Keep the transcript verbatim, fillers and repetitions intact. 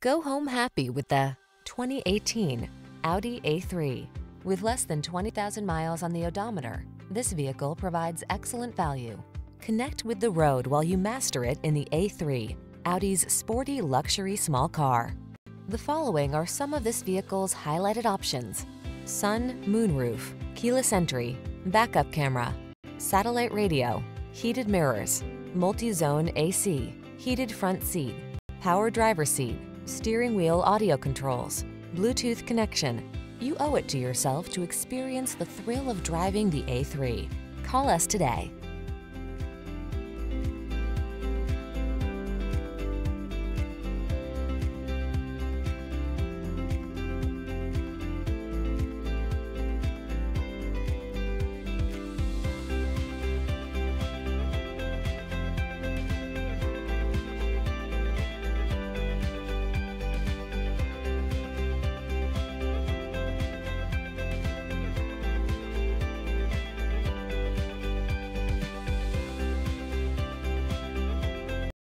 Go home happy with the twenty eighteen Audi A three. With less than twenty thousand miles on the odometer, this vehicle provides excellent value. Connect with the road while you master it in the A three, Audi's sporty luxury small car. The following are some of this vehicle's highlighted options: sun, moonroof, keyless entry, backup camera, satellite radio, heated mirrors, multi-zone A C, heated front seat, power driver's seat, steering wheel audio controls, Bluetooth connection. You owe it to yourself to experience the thrill of driving the A three. Call us today.